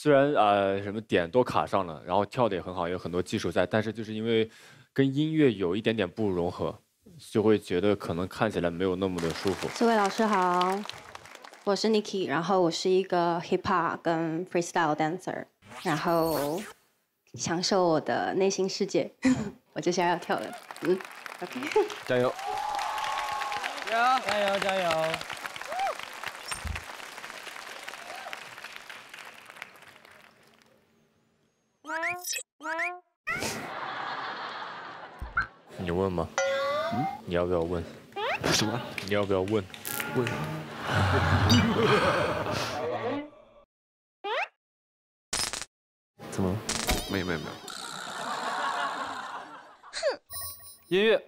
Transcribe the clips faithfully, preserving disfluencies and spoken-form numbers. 虽然呃什么点都卡上了，然后跳的也很好，也有很多技术在，但是就是因为跟音乐有一点点不融合，就会觉得可能看起来没有那么的舒服。四位老师好，我是 Niki， 然后我是一个 Hip Hop 跟 Freestyle dancer， 然后享受我的内心世界。我接下来要跳了，嗯 ，OK， 加油，加油，加油！你问吗？嗯，你要不要问？什么？你要不要问？问。怎么？没有没有没有。哼。音乐。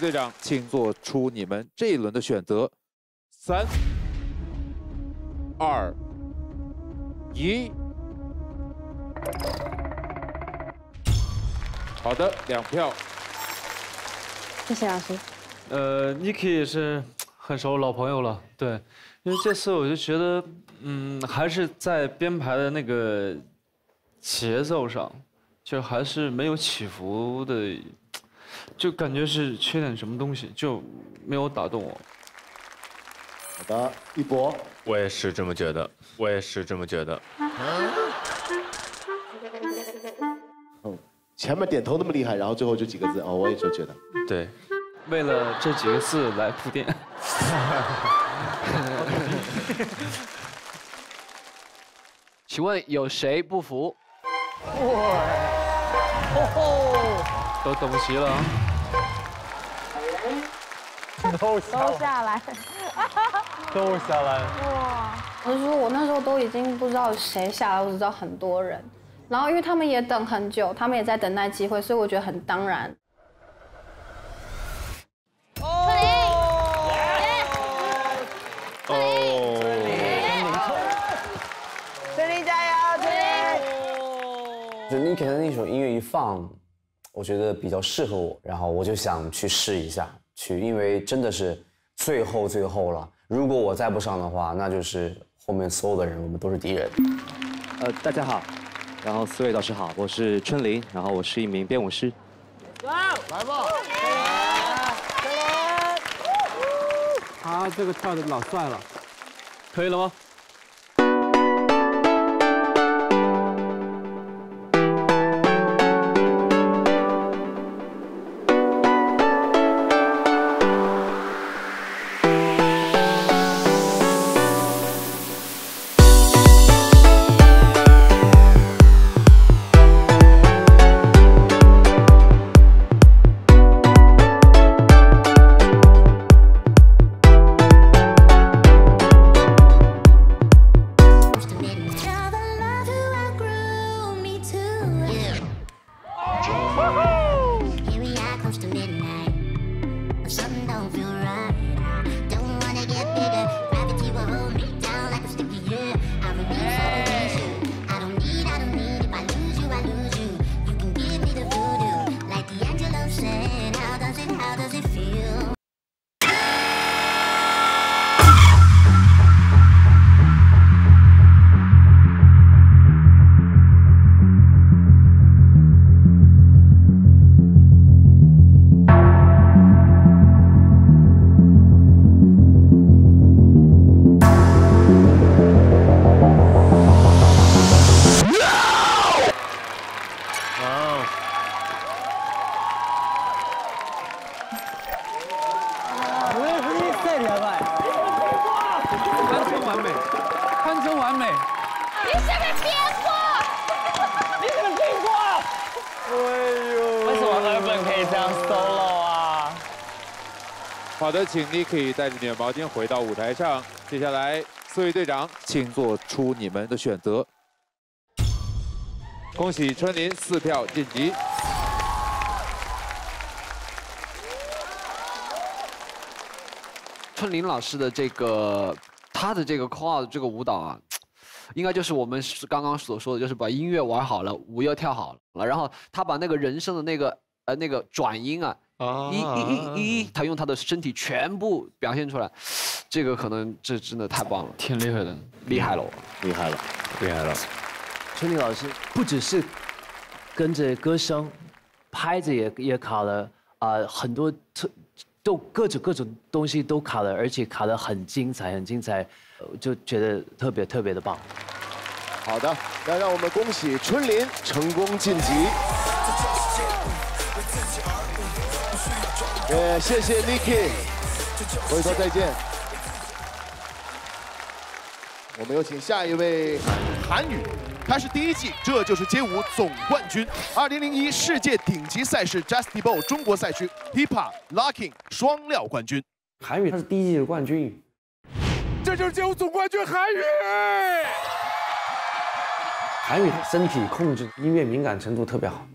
队长，请做出你们这一轮的选择。三、二、一。好的，两票。谢谢老师。呃 ，Niki 也是很熟老朋友了，对，因为这次我就觉得，嗯，还是在编排的那个节奏上，就还是没有起伏的。 就感觉是缺点什么东西，就没有打动我。好的，一博，我也是这么觉得，我也是这么觉得。嗯，前面点头那么厉害，然后最后就几个字，哦，我也就觉得。对，为了这几个字来铺垫。请问有谁不服？哇！ 都等不及了，都下来，都下来。哇！我就说我那时候都已经不知道谁下来，我只知道很多人。然后因为他们也等很久，他们也在等待机会，所以我觉得很当然。哦！哦！春丽加油！春丽！你给他那首音乐一放。 我觉得比较适合我，然后我就想去试一下，去，因为真的是最后最后了。如果我再不上的话，那就是后面所有的人，我们都是敌人。呃，大家好，然后四位老师好，我是春林，然后我是一名编舞师。来吧，他这个跳的老帅了，可以了吗？你是不是编过？你怎么编过？哎呦！为什么二本可以这样 solo 啊？好的，请 Niki 带着你的毛巾回到舞台上。接下来，四位队长，请做出你们的选择。恭喜春林四票晋级。 春林老师的这个，他的这个 call 这个舞蹈啊，应该就是我们刚刚所说的，就是把音乐玩好了，舞又跳好了，然后他把那个人声的那个呃那个转音啊，一一一一，他用他的身体全部表现出来，这个可能这真的太棒了，挺厉害的，厉害了，厉害了，厉害了。春林老师不只是跟着歌声，拍子也也卡了啊、呃，很多特。 都各种各种东西都卡了，而且卡得很精彩，很精彩，就觉得特别特别的棒。好的，那让我们恭喜春林成功晋级。也谢谢 Niki， 我说再见。我们有请下一位韩语。 他是第一季《这就是街舞》总冠军， 二零零一世界顶级赛事 Just Dance 中国赛区 Hip Hop Locking 双料冠军。韩语他是第一季的冠军，这就是街舞总冠军韩语。韩语身体控制、音乐敏感程度特别好。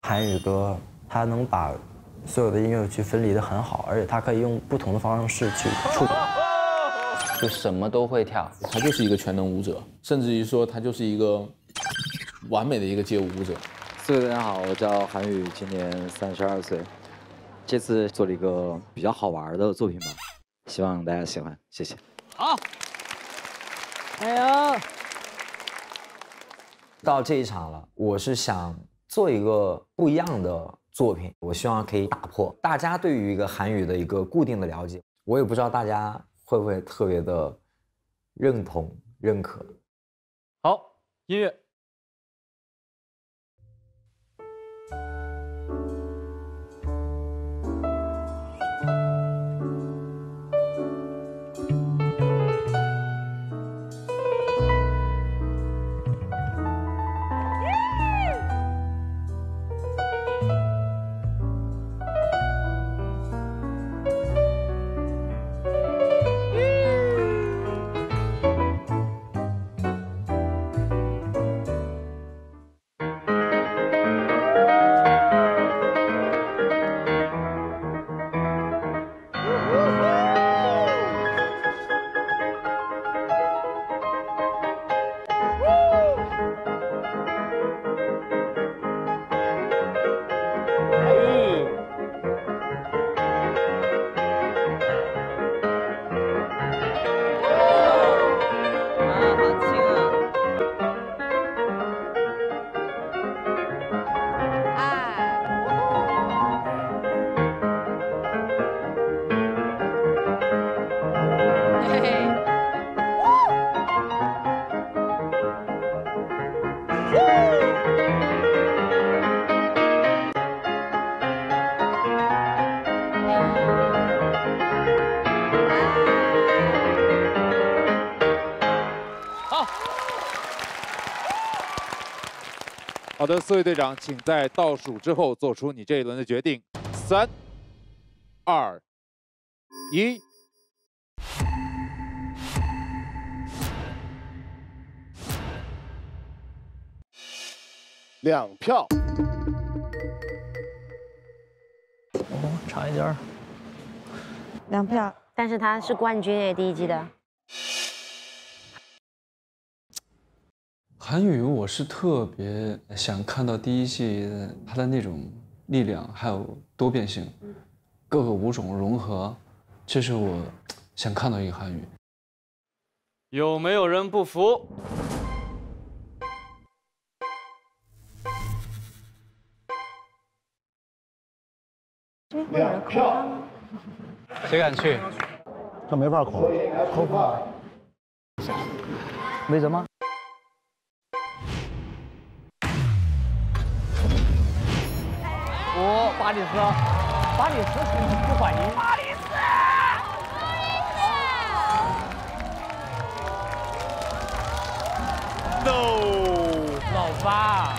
韩语歌他能把所有的音乐去分离的很好，而且他可以用不同的方式去触动。 就什么都会跳，他就是一个全能舞者，甚至于说他就是一个完美的一个街舞舞者。各位大家好，我叫韩宇，今年三十二岁，这次做了一个比较好玩的作品吧，希望大家喜欢，谢谢。好，哎呦，到这一场了，我是想做一个不一样的作品，我希望可以打破大家对于一个韩语的一个固定的了解，我也不知道大家。 会不会特别的认同、认可？好，音乐。好的，四位队长，请在倒数之后做出你这一轮的决定。三、二、一。两票。哦，差一点。两票，但是他是冠军诶，第一季的。 韩语，我是特别想看到第一季他的那种力量，还有多变性，各个舞种融合，这是我想看到一个韩语。有没有人不服？两票，谁敢去？这没法扣，扣不了。为什么？ 哦，巴里斯，巴里斯不反应。巴里斯，巴里斯，吧？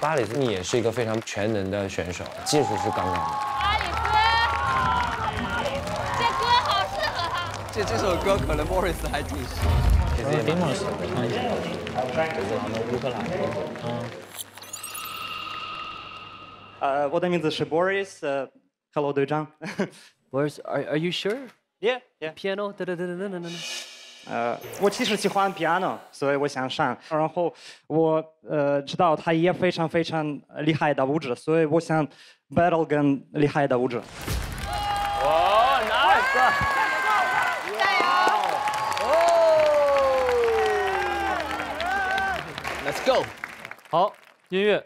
巴里斯也是一个非常全能的选手，技术是杠杠的。巴里斯，这歌好适合他。这这首歌可能莫瑞斯还挺熟。其实也挺陌生的，看一下。乌克兰。嗯。呃，我的名字是 Boris。呃 ，Hello， 队长。Boris， are are you sure? Yeah, yeah. Piano. 呃，我其实喜欢 piano， 所以我想上。然后我呃知道他也非常非常厉害的舞者，所以我想 battle 跟厉害的舞者。哇 ，nice！ 加油！哦 ，Let's go！ 好，音乐。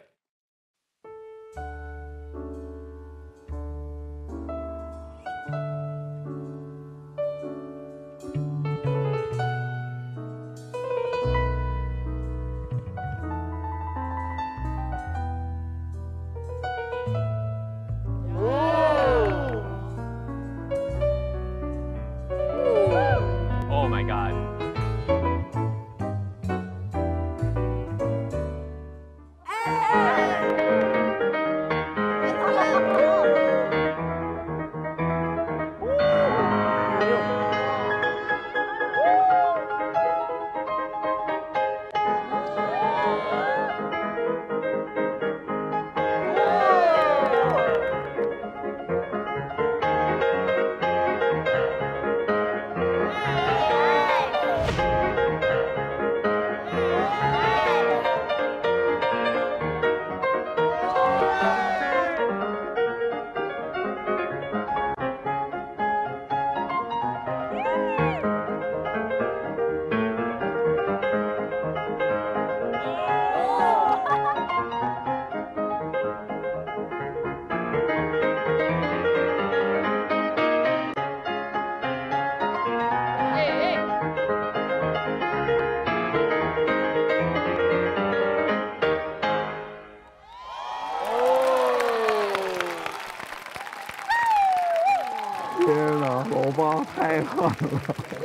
太好了，太好了！我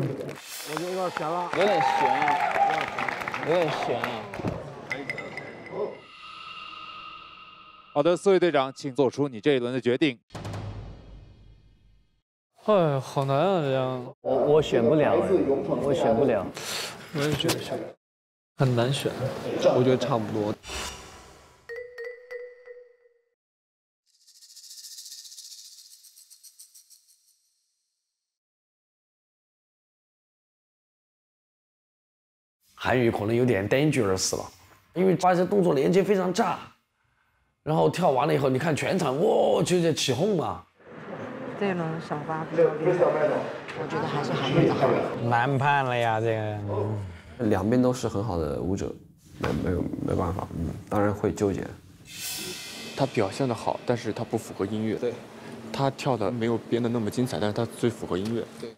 觉得有点悬了，有点悬啊，有点悬啊。好的，四位队长，请做出你这一轮的决定。哎，好难啊，这样。我我选不了，我选不了。我也觉得选，很难选。我觉得差不多。 韩语可能有点 dangerous 了，因为发现动作连接非常炸，然后跳完了以后，你看全场哇就是起哄嘛。这一轮小八比较厉害，我觉得还是韩语的好。难判了呀，这个、嗯、两边都是很好的舞者，没没有没办法，嗯，当然会纠结。他表现的好，但是他不符合音乐。对，他跳的没有编的那么精彩，但是他最符合音乐。对。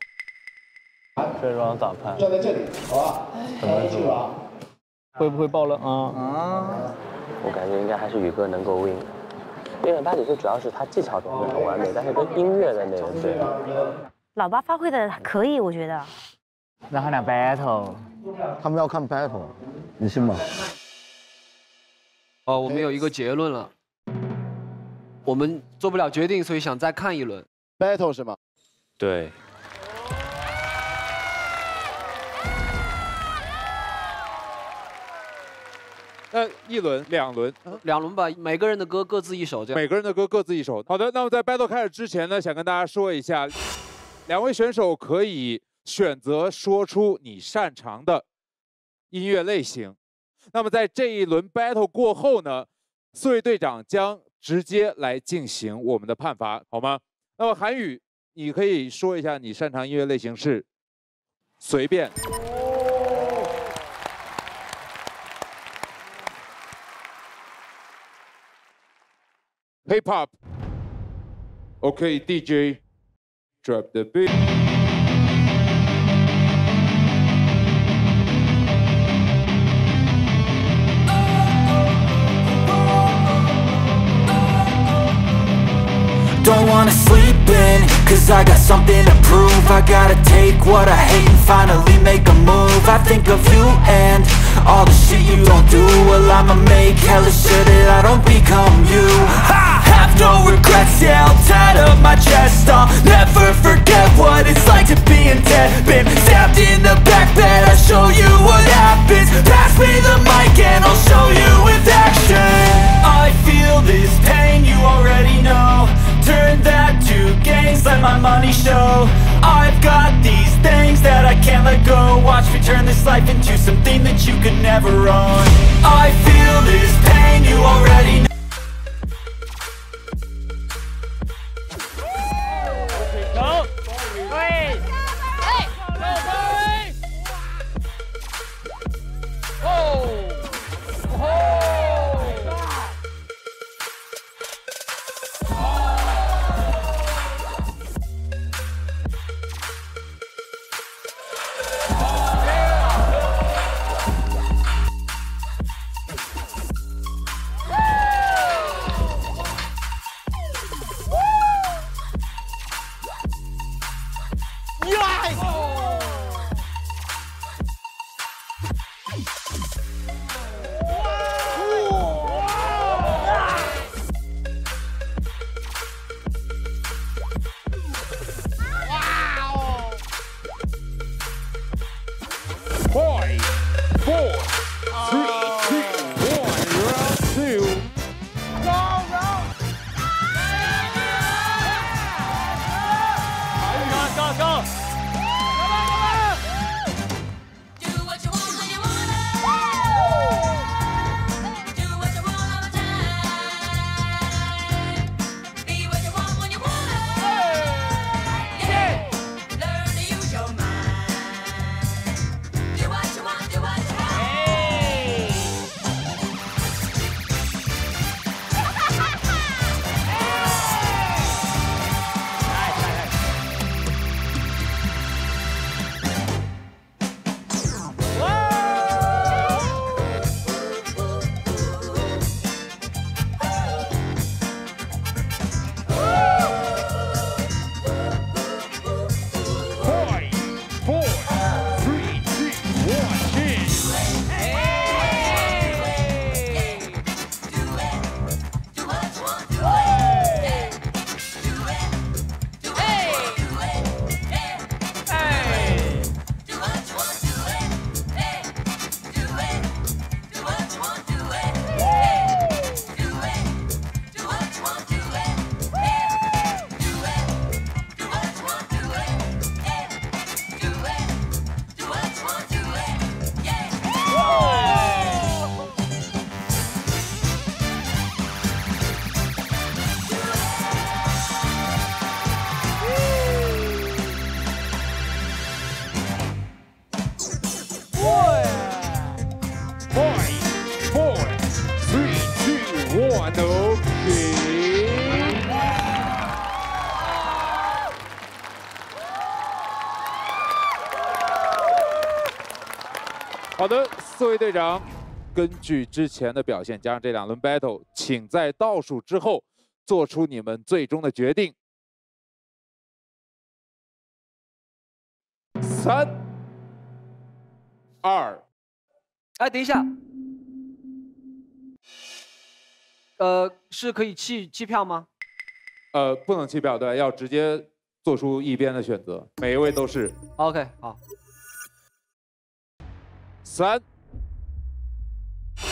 这让我打牌，站在这里，好吧？很难输啊！会不会爆了啊？啊！我感觉应该还是宇哥能够 win， 因为巴里斯主要是他技巧表现很完美，但是跟音乐的那个对。老八发挥的可以，我觉得。让他俩 battle， 他们要看 battle， 你信吗？哦，我们有一个结论了，我们做不了决定，所以想再看一轮 battle 是吗？对。 那一轮、两轮、两轮吧，每个人的歌各自一首，这样。每个人的歌各自一首。好的，那么在 battle 开始之前呢，想跟大家说一下，两位选手可以选择说出你擅长的音乐类型。那么在这一轮 battle 过后呢，四位队长将直接来进行我们的判罚，好吗？那么韩宇，你可以说一下你擅长音乐类型是随便。 Hip Hop, OK D J, drop the beat. Don't wanna sleep in, cause I got something to prove. I gotta take what I hate and finally make a move. I think of you and All the shit you don't do, well I'ma make hella sure that I don't become you. I have no regrets, yeah, I'll tie up my chest. I'll never forget what it's like to be in debt. Been stabbed in the back bed, I'll show you what happens. Pass me the mic and I'll show you with action. I feel this pain, you already know. Turn that to gains, let my money show. I've got these things that I can't let go. Watch me turn this life into something that you could never own. I feel this pain, you already know.好的，四位队长，根据之前的表现加上这两轮 battle， 请在倒数之后做出你们最终的决定。三、二，哎，等一下，呃，是可以弃弃票吗？呃，不能弃票，对，要直接做出一边的选择，每一位都是。OK， 好。 三、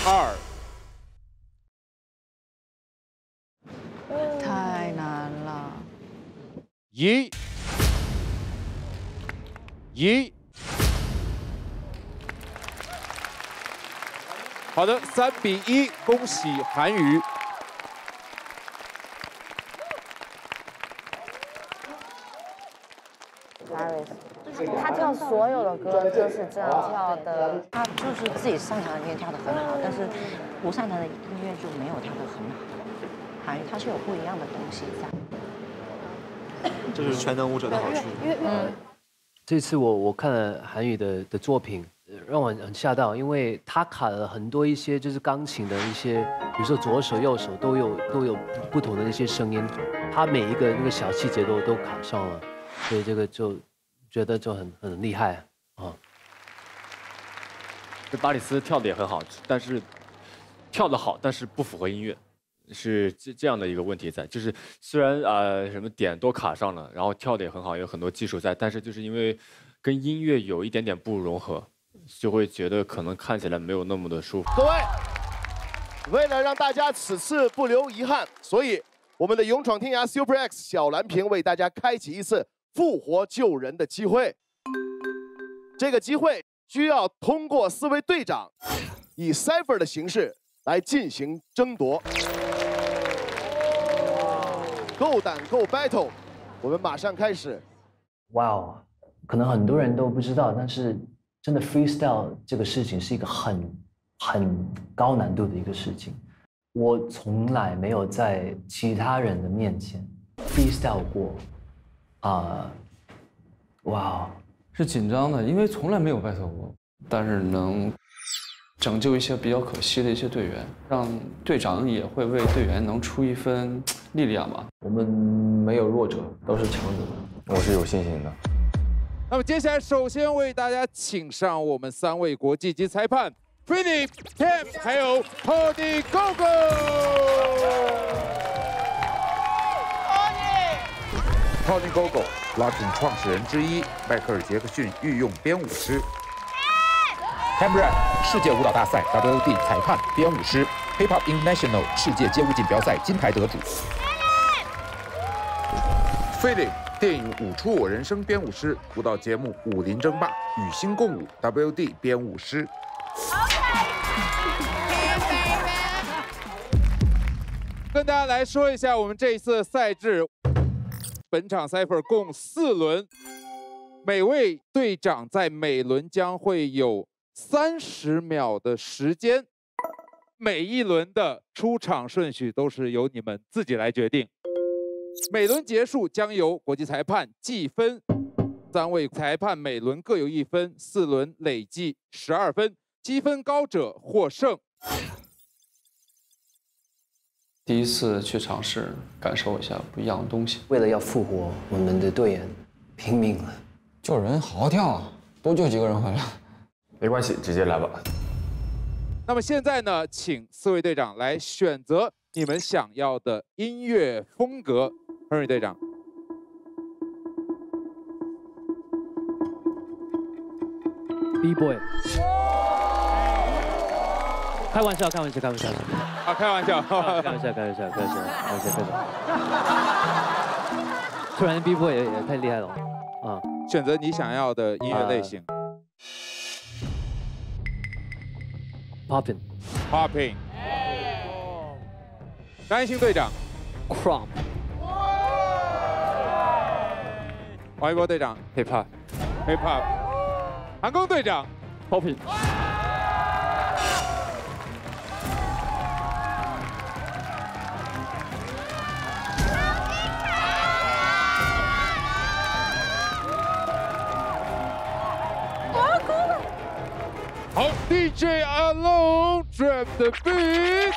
二，太难了。一、一，好的，三比一，恭喜韩宇。他跳所有的歌就是这样跳的，他就是自己擅长的音乐跳得很好，但是不擅长的音乐就没有跳得很好。韩语它是有不一样的东西在，这是全能舞者的好处。嗯，这次我我看了韩语的的作品，让我很吓到，因为他卡了很多一些就是钢琴的一些，比如说左手右手都有都有不同的一些声音，他每一个那个小细节都都卡上了，所以这个就。 觉得就很很厉害啊！这巴里斯跳的也很好，但是跳的好，但是不符合音乐，是这这样的一个问题在。就是虽然呃什么点都卡上了，然后跳的也很好，有很多技术在，但是就是因为跟音乐有一点点不融合，就会觉得可能看起来没有那么的舒服。各位，为了让大家此次不留遗憾，所以我们的勇闯天涯 Super X 小蓝瓶为大家开启一次复活救人的机会。这个机会需要通过四位队长以 cypher 的形式来进行争夺。够胆够 battle， 我们马上开始。哇哦，可能很多人都不知道，但是真的 freestyle 这个事情是一个很很高难度的一个事情。我从来没有在其他人的面前 freestyle 过。啊、呃，哇哦，是紧张的，因为从来没有 battle 过，但是能拯救一些比较可惜的一些队员，让队长也会为队员能出一分力量吧。我们没有弱者，都是强者。我是有信心的。那么接下来，首先为大家请上我们三位国际级裁判 Pretty Tam 还有 Hody Gogo。 Popping Gogo Locking 创始人之一，迈克尔·杰克逊御用编舞师 ；Canberra 世界舞蹈大赛 W O D 裁判编舞师 ；Hip Hop International 世界街舞锦标赛金牌得主 ；Philip 电影《舞出我人生》编舞师，舞蹈节目《武林争霸》与星共舞 W O D 编舞师 跟大家来说一下我们这一次的赛制。 本场 cypher 共四轮，每位队长在每轮将会有三十秒的时间，每一轮的出场顺序都是由你们自己来决定。每轮结束将由国际裁判计分，三位裁判每轮各有一分，四轮累计十二分，积分高者获胜。第一次去尝试感受一下不一样的东西。为了要复活我们的队员，拼命了。救人好好跳啊，多救几个人回来。没关系，直接来吧。那么现在呢，请四位队长来选择你们想要的音乐风格。Henry 队长，B-boy。开玩笑，开玩笑，开玩笑。 啊，开玩笑，开玩笑，开玩笑，开玩笑，开玩笑，开玩笑。突然 B-boy 也也太厉害了，啊！选择你想要的音乐类型。Popping。Popping。单星队长。Crump。王一博队长。Hip Hop。Hip Hop。韩工队长。Popping。 好 ，D J Alone Drop the Beat。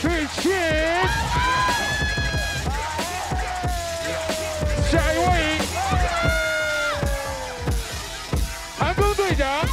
three, cheers! Shall we? I'm going to do that.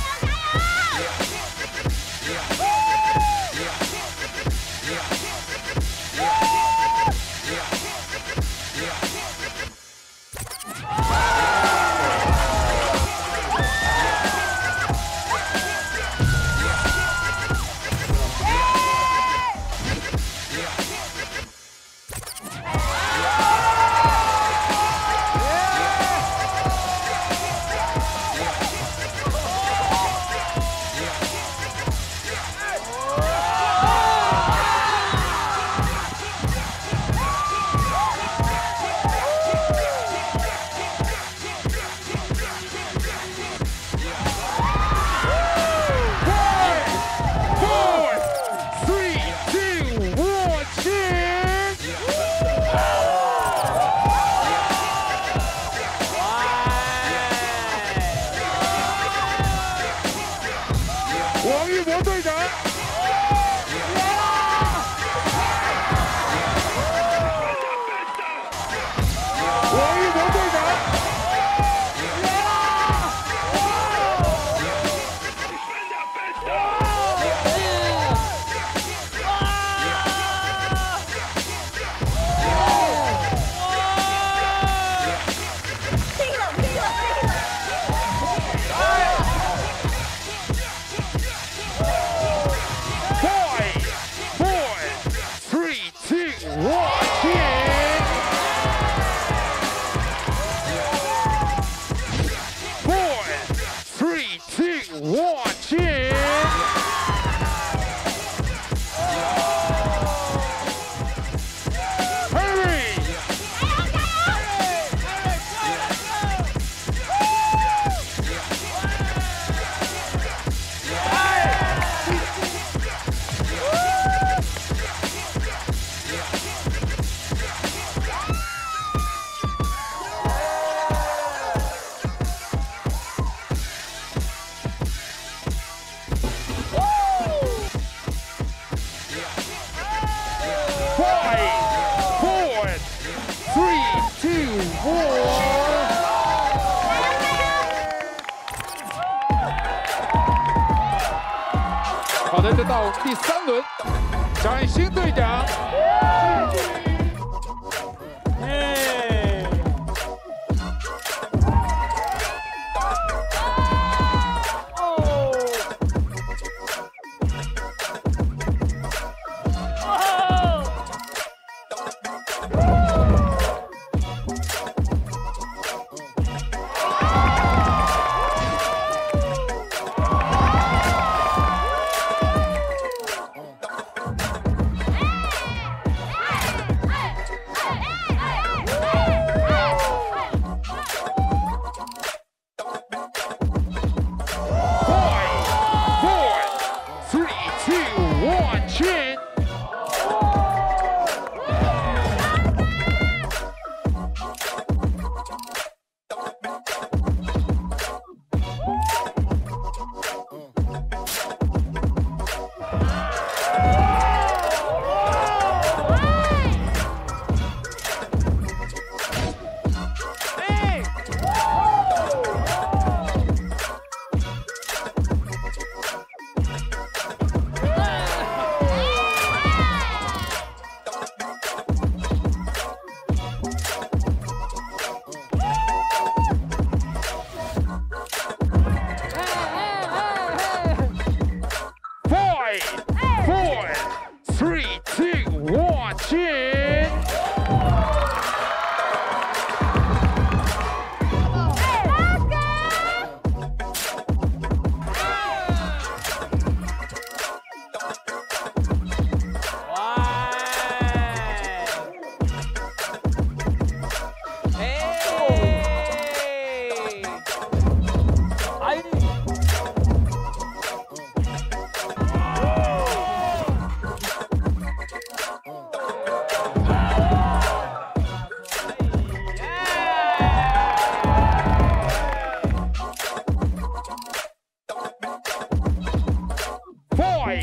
Four,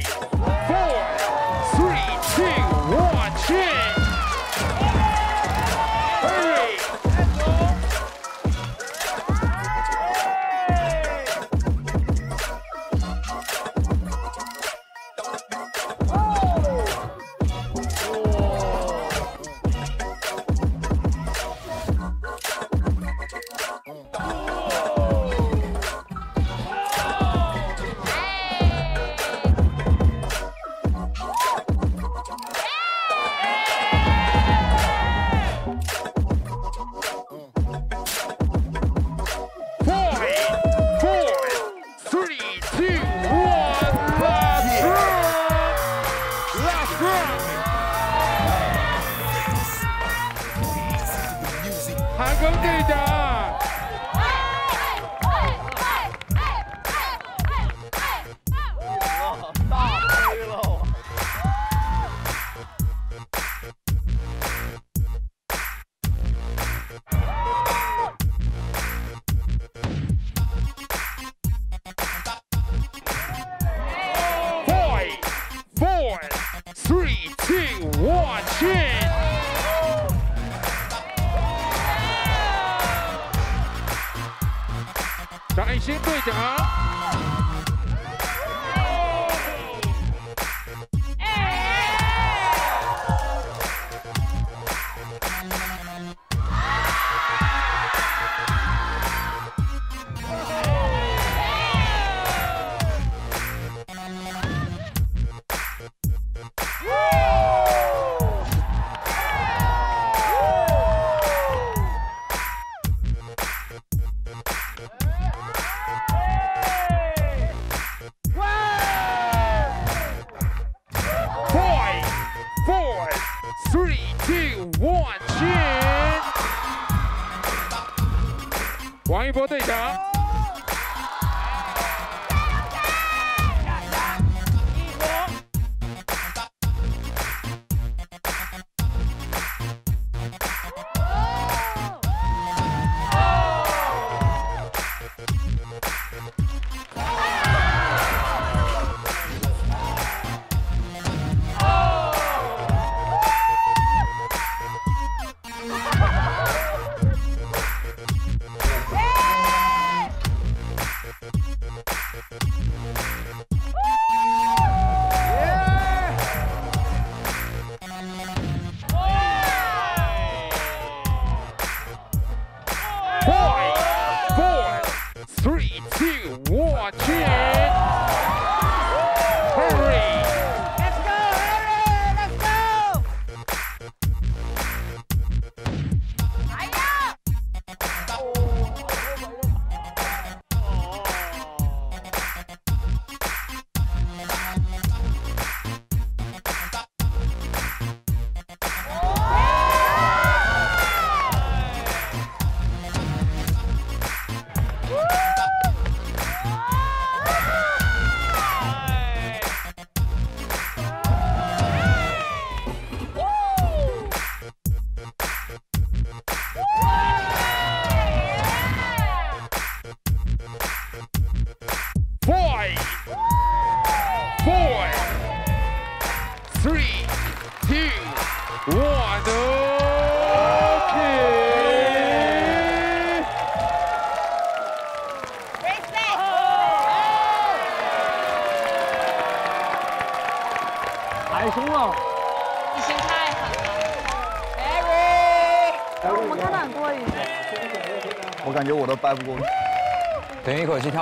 three, two. shit!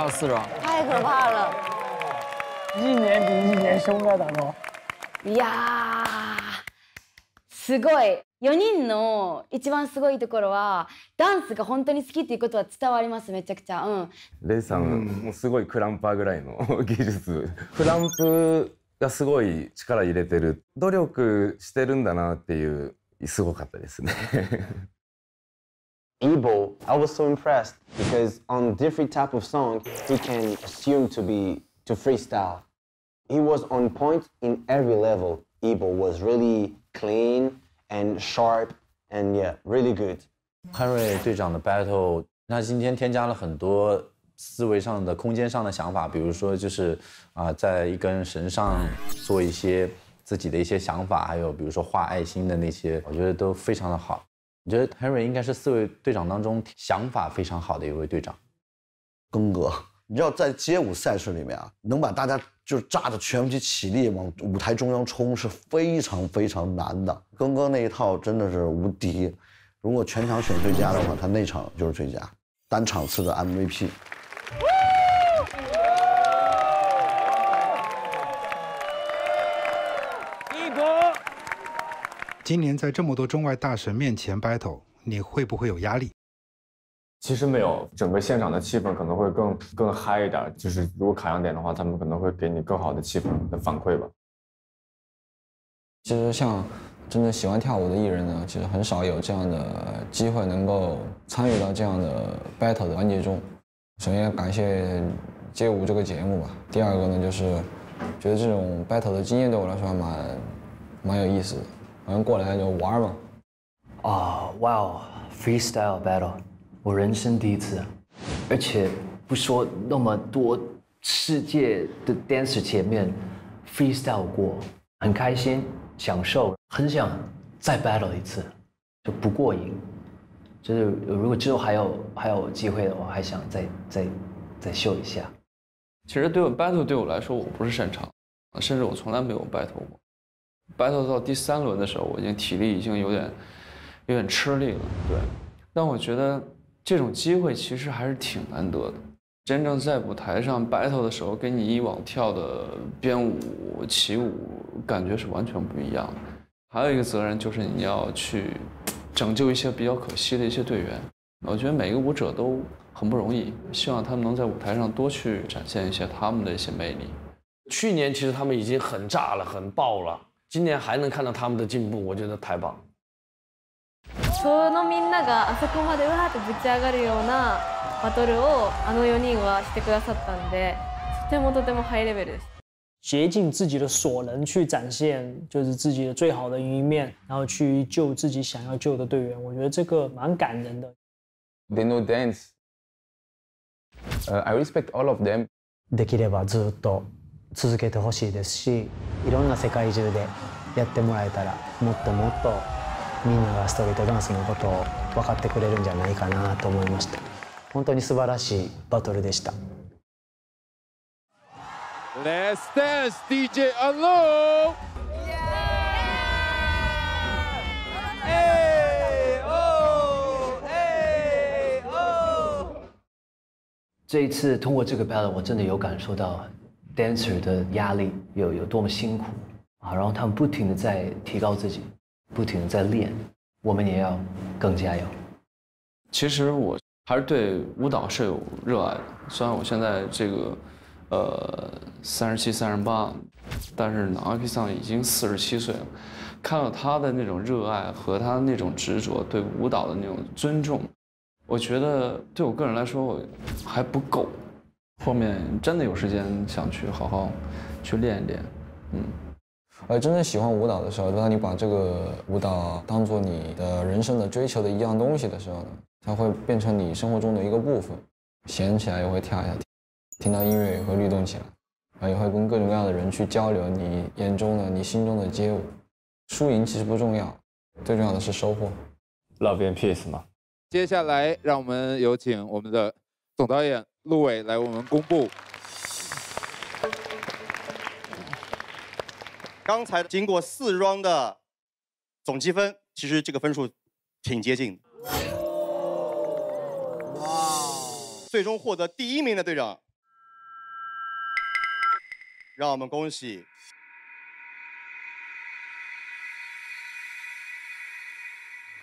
四张，太可怕了！一年比一年凶啊，大哥。いやー、すごい。よにんの一番すごいところはダンスが本当に好きっていうことは伝わります。めちゃくちゃ。うん。レイさん、うん、もうすごいクランパーぐらいの技術。クランプがすごい力入れてる。努力してるんだなっていうすごかったですね。Ebo, I was so impressed because on different type of song, he can assume to be to freestyle. He was on point in every level. Ebo was really clean and sharp and yeah, really good. 潘瑞队长的 battle， 他今天添加了很多思维上的、空间上的想法，比如说就是啊、呃，在一根绳上做一些自己的一些想法，还有比如说画爱心的那些，我觉得都非常的好。我觉得 Henry 应该是四位队长当中想法非常好的一位队长。庚哥，你知道在街舞赛事里面啊，能把大家就是炸得全体起立往舞台中央冲是非常非常难的。庚哥那一套真的是无敌，如果全场选最佳的话，他那场就是最佳，单场次的 M V P。 今年在这么多中外大神面前 battle， 你会不会有压力？其实没有，整个现场的气氛可能会更更嗨一点。就是如果卡样点的话，他们可能会给你更好的气氛的反馈吧。其实像真的喜欢跳舞的艺人呢，其实很少有这样的机会能够参与到这样的 battle 的环节中。首先感谢街舞这个节目吧。第二个呢，就是觉得这种 battle 的经验对我来说还蛮蛮有意思的。 好像过来就玩嘛，啊，哇哦 ，freestyle battle， 我人生第一次，而且不说那么多世界的 dancer 前面 freestyle 过，很开心，享受，很想再 battle 一次，就不过瘾，就是如果之后还有还有机会，我还想再再再秀一下。其实对我 battle 对我来说我不是擅长，甚至我从来没有 battle 过。 battle 到第三轮的时候，我已经体力已经有点有点吃力了，对。但我觉得这种机会其实还是挺难得的。真正在舞台上 battle 的时候，跟你以往跳的编舞、起舞感觉是完全不一样的。还有一个责任就是你要去拯救一些比较可惜的一些队员。我觉得每个舞者都很不容易，希望他们能在舞台上多去展现一些他们的一些魅力。去年其实他们已经很炸了，很爆了。 今年还能看到他们的进步，我觉得太棒了。そのみんながあそこまでうわーってぶち上がるようなバトルをあの四人はしてくださったんで、とてもとてもハイレベルです。竭尽自己的所能去展现，就是自己的最好的一面，然后去救自己想要救的队员，我觉得这个蛮感人的。They know dance. I respect all of them. できればずっと。 続けてほしいですし、いろんな世界中でやってもらえたら、もっともっとみんながストリートダンスのことを分かってくれるんじゃないかなと思いました。本当に素晴らしいバトルでした。Let's dance ディージェー Alone。 这一次通过这个 battle， 我真的有感受到。 dancer 的压力有有多么辛苦啊！然后他们不停的在提高自己，不停的在练，我们也要更加油。其实我还是对舞蹈是有热爱的，虽然我现在这个呃三十七、三十八，但是呢，阿 K 桑已经四十七岁了，看到他的那种热爱和他那种执着，对舞蹈的那种尊重，我觉得对我个人来说我还不够。 后面真的有时间想去好好去练一练，嗯，呃，真正喜欢舞蹈的时候，当你把这个舞蹈当做你的人生的追求的一样东西的时候呢，它会变成你生活中的一个部分。闲起来也会跳一下，听到音乐也会律动起来，啊，也会跟各种各样的人去交流你眼中的、你心中的街舞。输赢其实不重要，最重要的是收获。Love and peace 嘛。接下来让我们有请我们的总导演。 陆伟来，我们公布。刚才经过四 round 的总积分，其实这个分数挺接近的。哇！最终获得第一名的队长，让我们恭喜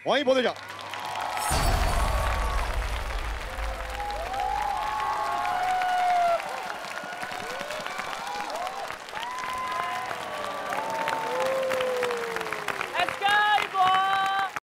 王一博队长。